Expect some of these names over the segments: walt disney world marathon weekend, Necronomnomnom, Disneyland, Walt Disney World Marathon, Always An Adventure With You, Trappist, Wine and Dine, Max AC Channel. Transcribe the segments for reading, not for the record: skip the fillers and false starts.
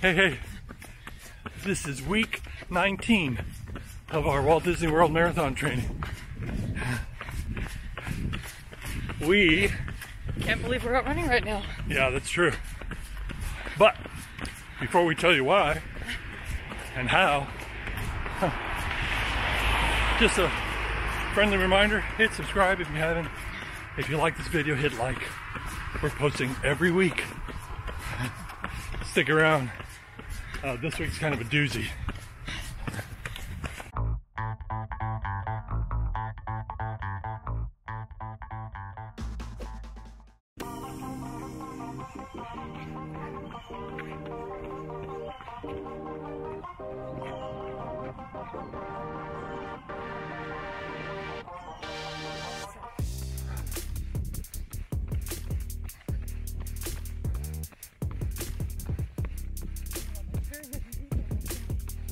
Hey, this is week 19 of our Walt Disney World Marathon training. We can't believe we're out running right now. Yeah, that's true. But before we tell you why and how, just a friendly reminder, hit subscribe if you haven't. If you like this video, hit like. We're posting every week. Stick around. This week's kind of a doozy.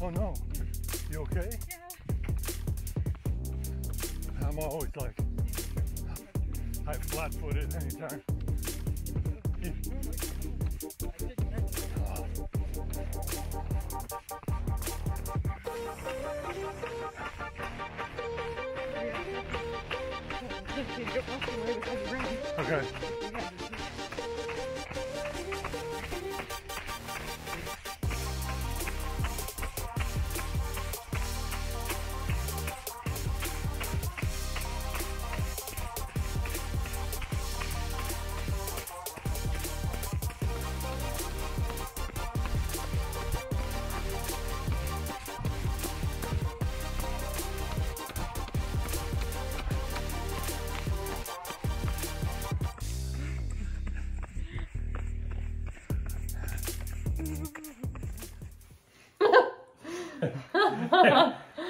Oh no, you okay? Yeah. I'm always like, I flat-foot it anytime. Okay.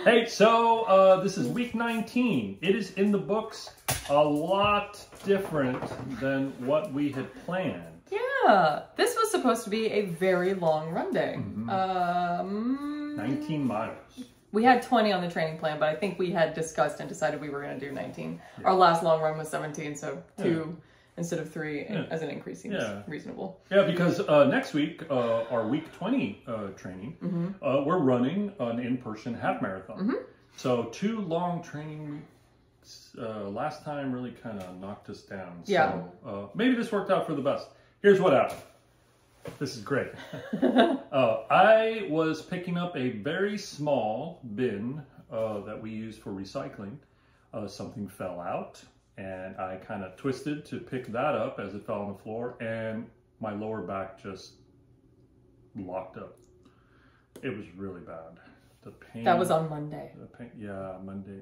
Hey, so this is week 19. It is in the books, a lot different than what we had planned. Yeah, this was supposed to be a very long run day. Mm-hmm. 19 miles. We had 20 on the training plan, but I think we had discussed and decided we were going to do 19. Yeah. Our last long run was 17, so two instead of 3 as an increase seems reasonable. Yeah, because next week, our week 20 training, we're running an in-person half marathon. Mm-hmm. So 2 long training weeks last time really kind of knocked us down. So maybe this worked out for the best. Here's what happened. This is great. I was picking up a very small bin that we use for recycling. Something fell out. And I kind of twisted to pick that up as it fell on the floor, and my lower back just locked up. It was really bad. The pain. That was on Monday. The pain, yeah,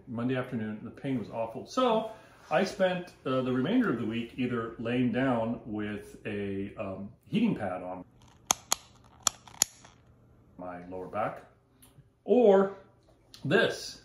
Monday afternoon. The pain was awful. So I spent the remainder of the week either laying down with a heating pad on my lower back, or this.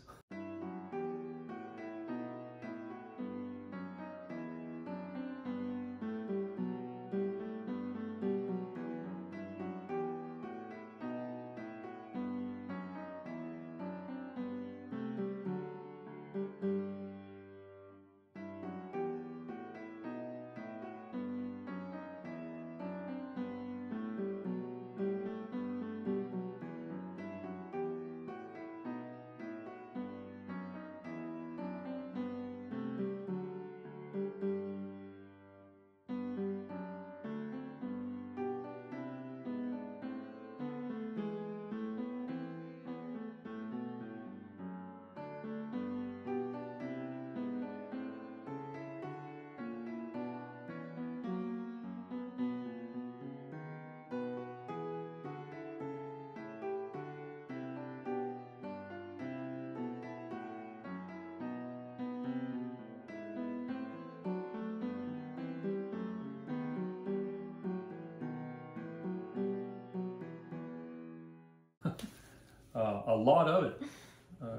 A lot of it,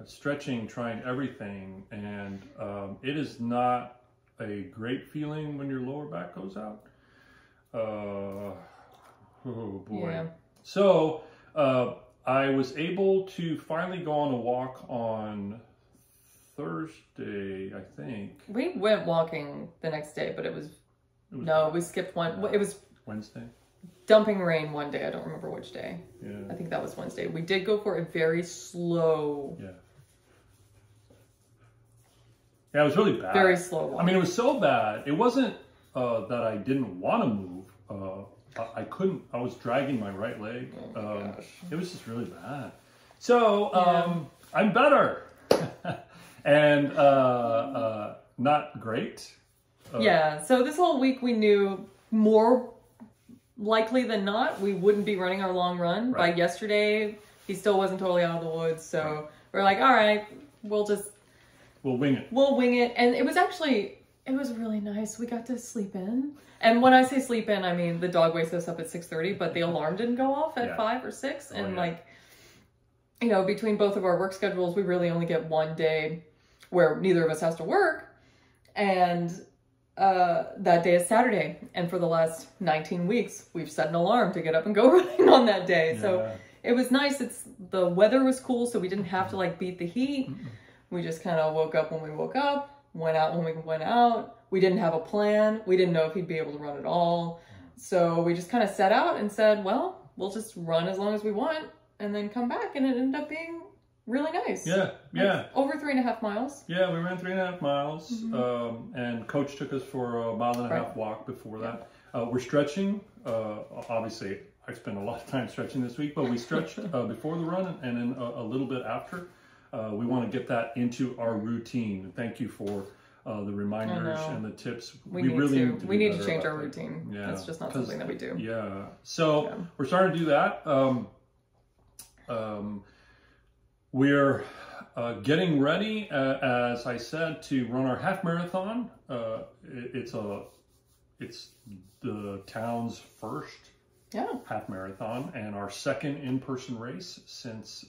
stretching, trying everything, and it is not a great feeling when your lower back goes out. Oh boy. Yeah. So I was able to finally go on a walk on Thursday, I think. We went walking the next day, but it was, no, we skipped one. It was Wednesday. dumping rain one day. I don't remember which day. Yeah. I think that was Wednesday. We did go for a very slow. Yeah. Yeah, it was really bad. Very slow walk. I mean, it was so bad. It wasn't that I didn't want to move. I couldn't. I was dragging my right leg. Oh my gosh. It was just really bad. So yeah. I'm better. And not great. Yeah. So this whole week we knew more likely than not we wouldn't be running our long run. Right. By yesterday, he still wasn't totally out of the woods. So right. We're like, all right, we'll just... We'll wing it. We'll wing it. And it was actually, it was really nice. We got to sleep in. And when I say sleep in, I mean the dog wakes us up at 6:30, but the alarm didn't go off at 5 or 6. And like, you know, between both of our work schedules, we really only get one day where neither of us has to work. And that day is Saturday. And for the last 19 weeks, we've set an alarm to get up and go running on that day. Yeah. So it was nice. The weather was cool, so we didn't have to like beat the heat. We just kind of woke up when we woke up, went out when we went out. We didn't have a plan. We didn't know if he'd be able to run at all. So we just kind of set out and said, well, we'll just run as long as we want and then come back. And it ended up being really nice. Yeah, yeah. It's over 3.5 miles. Yeah, we ran 3.5 miles. Mm-hmm. And Coach took us for a mile and a half walk before that. We're stretching. Obviously, I spent a lot of time stretching this week, but we stretched before the run and then a little bit after. We want to get that into our routine. Thank you for the reminders and the tips. We really need to change our routine. Yeah, that's just not something that we do. Yeah, so we're starting to do that. We're getting ready, as I said, to run our half marathon. It's the town's first half marathon and our second in-person race since.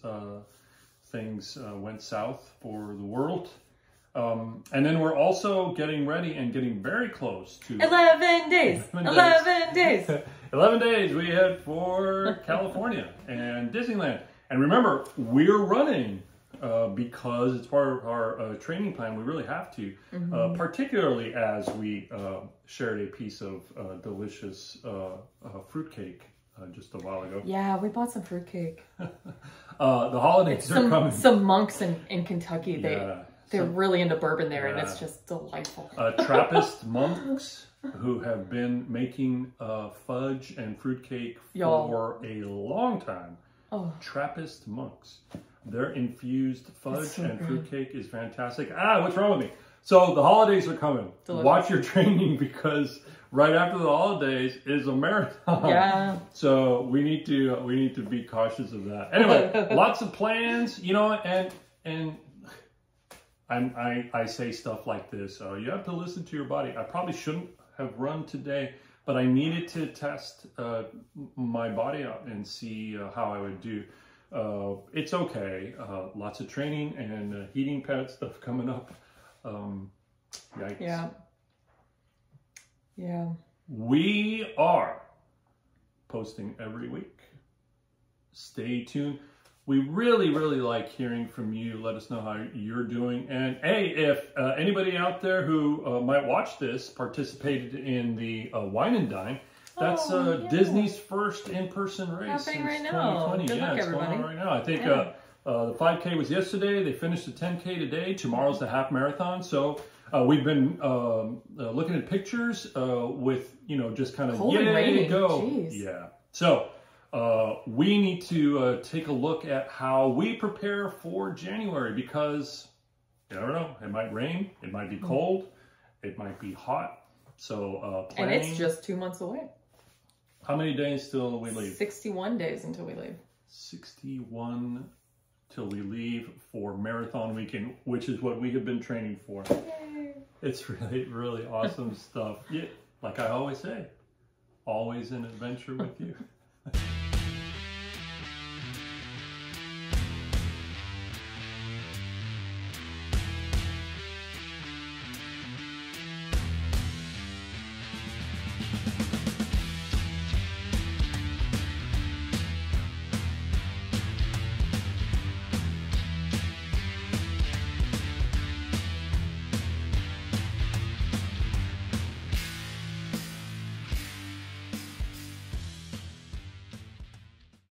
Things went south for the world. And then we're also getting ready and getting very close to 11 days. 11 days. 11 days we head for California and Disneyland. And remember, we're running because it's part of our training plan. We really have to, particularly as we shared a piece of delicious fruitcake. Just a while ago. Yeah, we bought some fruitcake. The holidays are coming. Some monks in Kentucky, they're really into bourbon there, and it's just delightful. Trappist monks who have been making fudge and fruitcake for a long time. Oh. Trappist monks. Their infused fudge and fruitcake is fantastic. Ah, what's wrong with me? So the holidays are coming. Delicious. Watch your training because right after the holidays is a marathon. Yeah. So we need to be cautious of that. Anyway, lots of plans, you know, and I say stuff like this. You have to listen to your body. I probably shouldn't have run today, but I needed to test my body out and see how I would do. It's okay. Lots of training and heating pad stuff coming up. Yikes. Yeah. Yeah. We are posting every week. Stay tuned. We really, really like hearing from you. Let us know how you're doing. And hey, if anybody out there who might watch this participated in the Wine and Dine, that's Disney's first in-person race since 2020. Good luck, everybody. It's going on right now. I think the 5K was yesterday. They finished the 10K today. Tomorrow's the half marathon. So we've been looking at pictures with, you know, just kind of yay, go. Jeez. Yeah. So we need to take a look at how we prepare for January because, I don't know, it might rain. It might be cold. It might be hot. So planning. And it's just 2 months away. How many days till we leave? 61 days until we leave. 61 days. Till we leave for marathon weekend, which is what we have been training for. Yay. It's really, really awesome stuff. Yeah, like I always say, always an adventure with you.